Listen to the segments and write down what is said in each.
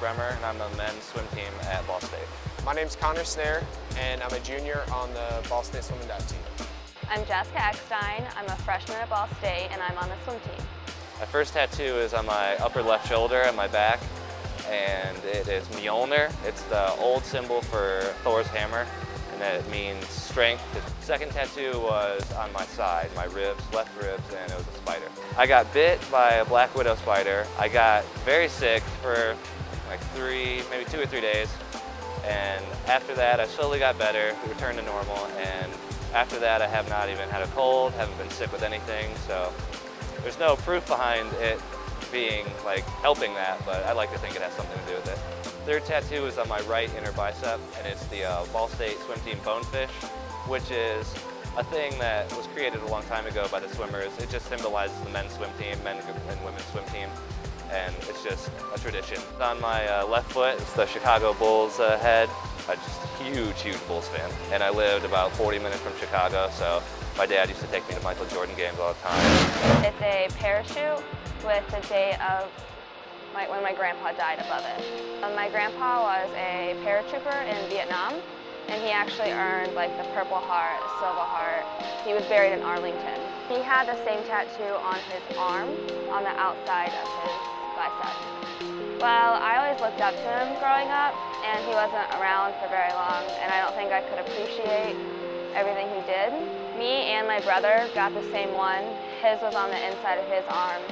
Brehmer, and I'm the men's swim team at Ball State. My name's Connor Snare, and I'm a junior on the Ball State swim and dive team. I'm Jessica Eckstein. I'm a freshman at Ball State, and I'm on the swim team. My first tattoo is on my upper left shoulder and my back, and it is Mjolnir. It's the old symbol for Thor's hammer, and that means strength. The second tattoo was on my side, my ribs, left ribs, and it was a spider. I got bit by a black widow spider. I got very sick for like maybe two or three days. And after that, I slowly got better, we returned to normal. And after that, I have not even had a cold, haven't been sick with anything. So there's no proof behind it being like helping that, but I like to think it has something to do with it. Third tattoo is on my right inner bicep, and it's the Ball State swim team bonefish, which is a thing that was created a long time ago by the swimmers. It just symbolizes the men's swim team, men and women's swim team, and it's just a tradition. On my left foot, it's the Chicago Bulls head. I'm just a huge, huge Bulls fan, and I lived about 40 minutes from Chicago, so my dad used to take me to Michael Jordan games all the time. It's a parachute with the date of when my grandpa died above it. My grandpa was a paratrooper in Vietnam, and he actually earned like the Purple Heart, the Silver Heart. He was buried in Arlington. He had the same tattoo on his arm, on the outside of his bicep. Well, I always looked up to him growing up, and he wasn't around for very long, and I don't think I could appreciate everything he did. Me and my brother got the same one. His was on the inside of his arm.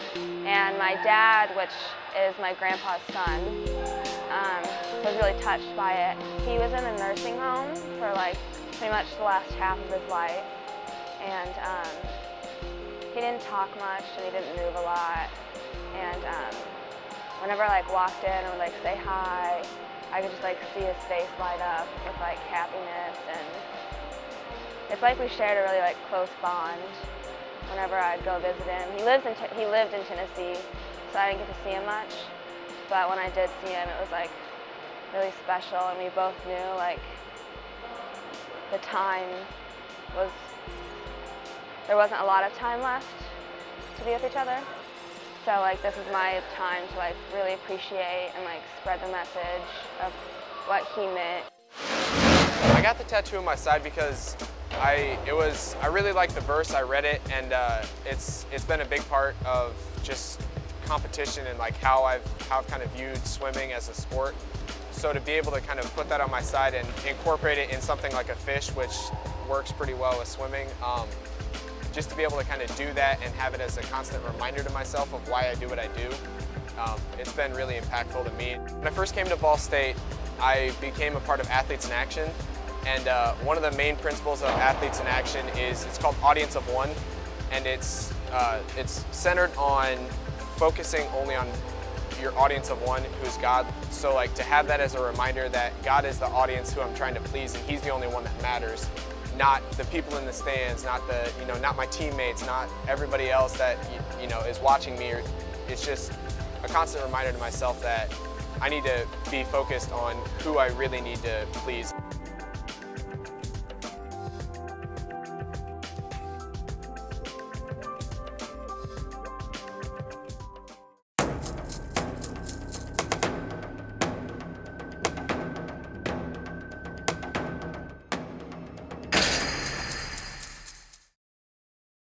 And my dad, which is my grandpa's son, was really touched by it. He was in a nursing home for like pretty much the last half of his life. And he didn't talk much, and he didn't move a lot. And whenever I like walked in and would like say hi, I could just like see his face light up with like happiness, and it's like we shared a really like close bond whenever I'd go visit him. He lived in Tennessee, so I didn't get to see him much, but when I did see him, it was like really special, and we both knew like the time was, there wasn't a lot of time left to be with each other. So like this is my time to like really appreciate and like spread the message of what he meant. I got the tattoo on my side because I really liked the verse. I read it, and it's been a big part of just competition and like how I've kind of viewed swimming as a sport. So to be able to kind of put that on my side and incorporate it in something like a fish, which works pretty well with swimming, just to be able to kind of do that and have it as a constant reminder to myself of why I do what I do, it's been really impactful to me. When I first came to Ball State, I became a part of Athletes in Action. And one of the main principles of Athletes in Action is it's called Audience of One, and it's centered on focusing only on your audience of one, who's God. So like to have that as a reminder that God is the audience who I'm trying to please, and He's the only one that matters, not the people in the stands, not the not my teammates, not everybody else that is watching me. It's just a constant reminder to myself that I need to be focused on who I really need to please.